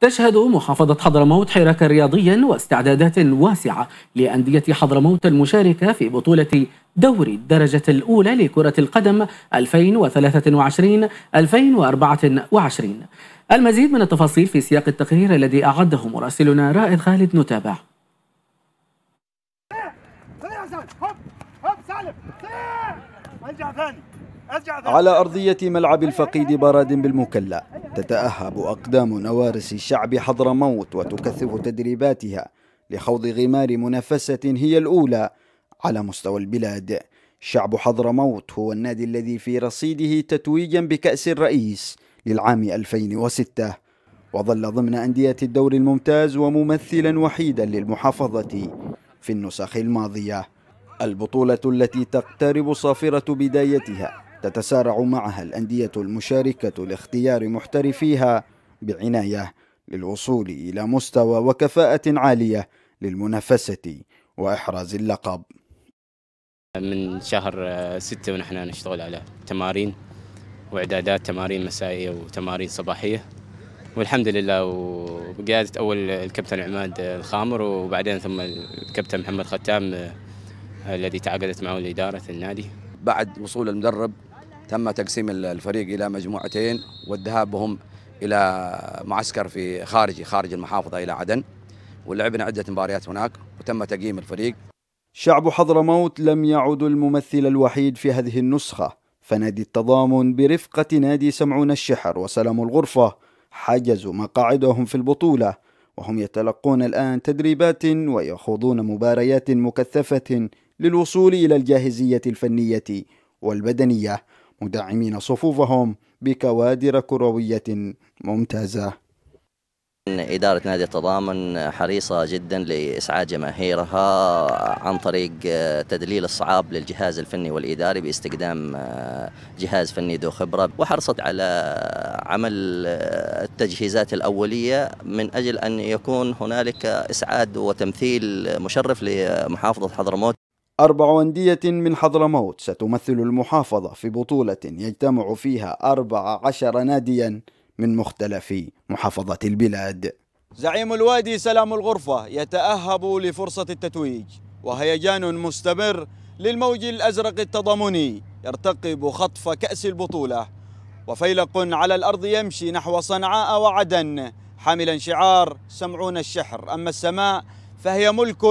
تشهد محافظة حضرموت حراكا رياضيا واستعدادات واسعة لأندية حضرموت المشاركة في بطولة دوري الدرجة الأولى لكرة القدم 2023-2024. المزيد من التفاصيل في سياق التقرير الذي أعده مراسلنا رائد خالد، نتابع. على أرضية ملعب الفقيد براد بالمكلا تتأهب أقدام نوارس شعب حضرموت وتكثف تدريباتها لخوض غمار منافسة هي الأولى على مستوى البلاد. شعب حضرموت هو النادي الذي في رصيده تتويجا بكأس الرئيس للعام 2006، وظل ضمن أندية الدوري الممتاز وممثلا وحيدا للمحافظة في النسخ الماضية. البطولة التي تقترب صافرة بدايتها تتسارع معها الأندية المشاركة لاختيار محترفيها بعناية للوصول إلى مستوى وكفاءة عالية للمنافسة وإحراز اللقب. من شهر 6 ونحن نشتغل على تمارين وإعدادات، تمارين مسائية وتمارين صباحية، والحمد لله وبقيادة أول الكابتن عماد الخامر وبعدين ثم الكابتن محمد ختام الذي تعاقدت معه الإدارة النادي. بعد وصول المدرب تم تقسيم الفريق إلى مجموعتين والذهاب بهم إلى معسكر في خارج المحافظة إلى عدن، ولعبنا عدة مباريات هناك وتم تقييم الفريق. شعب حضرموت لم يعد الممثل الوحيد في هذه النسخة، فنادي التضامن برفقة نادي سمعون الشحر وسلام الغرفة حجزوا مقاعدهم في البطولة، وهم يتلقون الآن تدريبات ويخوضون مباريات مكثفة للوصول إلى الجاهزية الفنية والبدنية، مدعمين صفوفهم بكوادر كروية ممتازة. إدارة نادي التضامن حريصة جدا لإسعاد جماهيرها عن طريق تدليل الصعاب للجهاز الفني والإداري باستخدام جهاز فني ذو خبرة، وحرصت على عمل التجهيزات الأولية من أجل أن يكون هنالك إسعاد وتمثيل مشرف لمحافظة حضرموت. 4 أندية من حضرموت ستمثل المحافظة في بطولة يجتمع فيها 14 ناديا من مختلف محافظة البلاد. زعيم الوادي سلام الغرفة يتأهب لفرصة التتويج، وهيجان مستمر للموج الأزرق التضامني يرتقب خطف كأس البطولة، وفيلق على الأرض يمشي نحو صنعاء وعدن حاملا شعار سمعون الشحر، أما السماء فهي ملك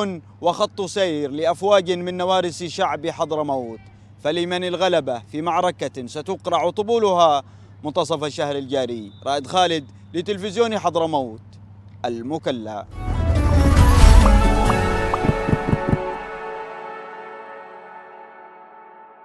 وخط سير لأفواج من نوارس شعب حضرموت. فلمن الغلبة في معركة ستقرع طبولها منتصف الشهر الجاري. رائد خالد لتلفزيون حضرموت المكلا.